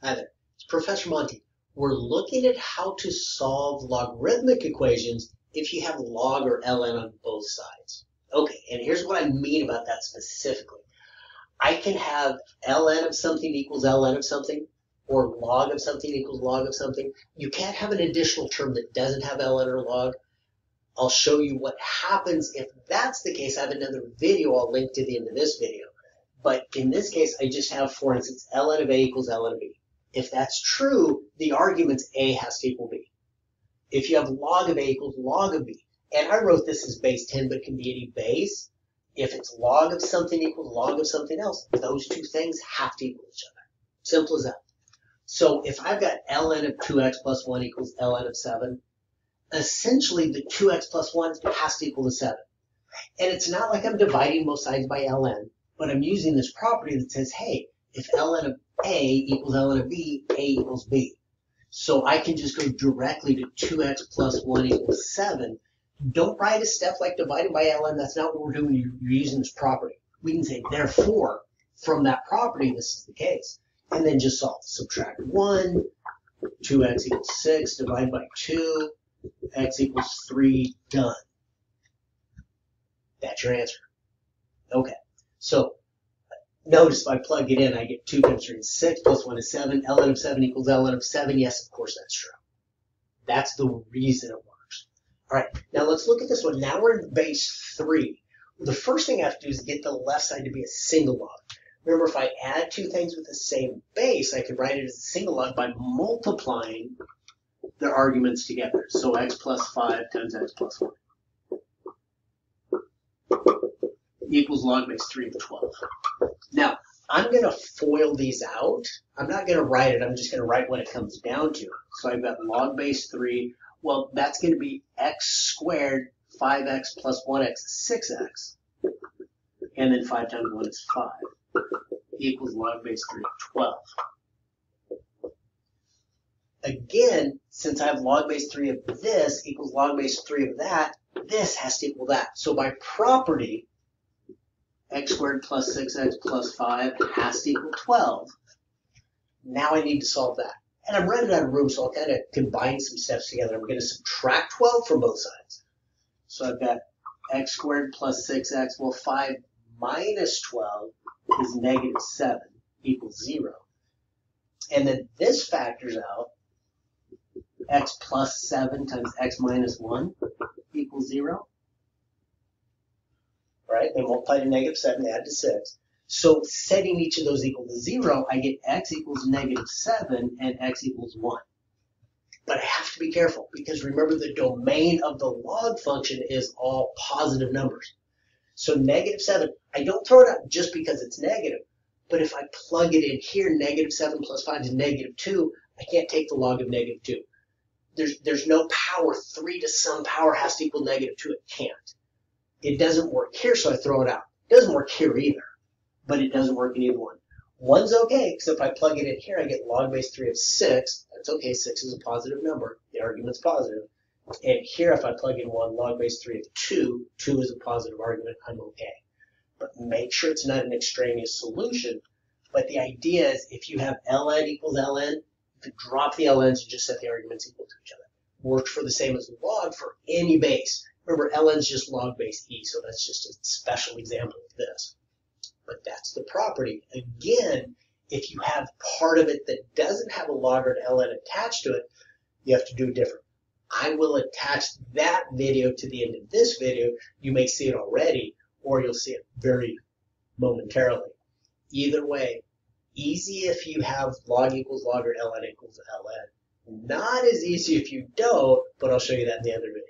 Hi there, it's Professor Monte. We're looking at how to solve logarithmic equations if you have log or ln on both sides. Okay, and here's what I mean about that specifically. I can have ln of something equals ln of something, or log of something equals log of something. You can't have an additional term that doesn't have ln or log. I'll show you what happens if that's the case. I have another video I'll link to the end of this video. But in this case, I just have, for instance, ln of a equals ln of b. If that's true, the argument's a has to equal b. If you have log of a equals log of b, and I wrote this as base 10, but it can be any base. If it's log of something equals log of something else, those two things have to equal each other. Simple as that. So if I've got ln of 2x plus 1 equals ln of 7, essentially the 2x plus 1 has to equal to 7. And it's not like I'm dividing both sides by ln, but I'm using this property that says, hey, if ln of a equals ln of b, a equals b. So I can just go directly to 2x plus 1 equals 7. Don't write a step like divided by ln. That's not what we're doing. You're using this property. We can say, therefore, from that property, this is the case. And then just solve. Subtract 1, 2x equals 6, divide by 2, x equals 3, done. That's your answer. Okay. So notice if I plug it in, I get 2 times 3 is 6, plus 1 is 7, ln of 7 equals ln of 7. Yes, of course that's true. That's the reason it works. All right, now let's look at this one. Now we're in base 3. The first thing I have to do is get the left side to be a single log. Remember, if I add two things with the same base, I could write it as a single log by multiplying their arguments together. So x plus 5 times x plus 1 equals log base 3 of 12. Now, I'm going to FOIL these out. I'm not going to write it. I'm just going to write what it comes down to. So I've got log base 3. Well, that's going to be x squared, 5x plus 1x is 6x. And then 5 times 1 is 5 equals log base 3 of 12. Again, since I have log base 3 of this equals log base 3 of that, this has to equal that. So by property, x squared plus 6x plus 5 has to equal 12. Now I need to solve that. And I'm running out of room, so I'll kind of combine some steps together. I'm going to subtract 12 from both sides. So I've got x squared plus 6x. Well, 5 minus 12 is negative 7 equals 0. And then this factors out x plus 7 times x minus 1 equals 0. Right? They multiply to negative 7, add to 6. So setting each of those equal to 0, I get x equals negative 7 and x equals 1. But I have to be careful because remember the domain of the log function is all positive numbers. So negative 7, I don't throw it out just because it's negative. But if I plug it in here, negative 7 plus 5 is negative 2, I can't take the log of negative 2. There's no power. 3 to some power has to equal negative 2. It can't. It doesn't work here, so I throw it out. It doesn't work here either, but it doesn't work in either one. One's okay, because if I plug it in here, I get log base 3 of 6. That's okay. 6 is a positive number. The argument's positive. And here, if I plug in 1, log base 3 of 2, 2 is a positive argument. I'm okay. But make sure it's not an extraneous solution. But the idea is if you have ln equals ln, you could drop the ln's and just set the arguments equal to each other. Works for the same as log for any base. Remember, ln's just log base e, so that's just a special example of this. But that's the property. Again, if you have part of it that doesn't have a log or an ln attached to it, you have to do different. I will attach that video to the end of this video. You may see it already, or you'll see it very momentarily. Either way, easy if you have log equals log or ln equals ln. Not as easy if you don't, but I'll show you that in the other video.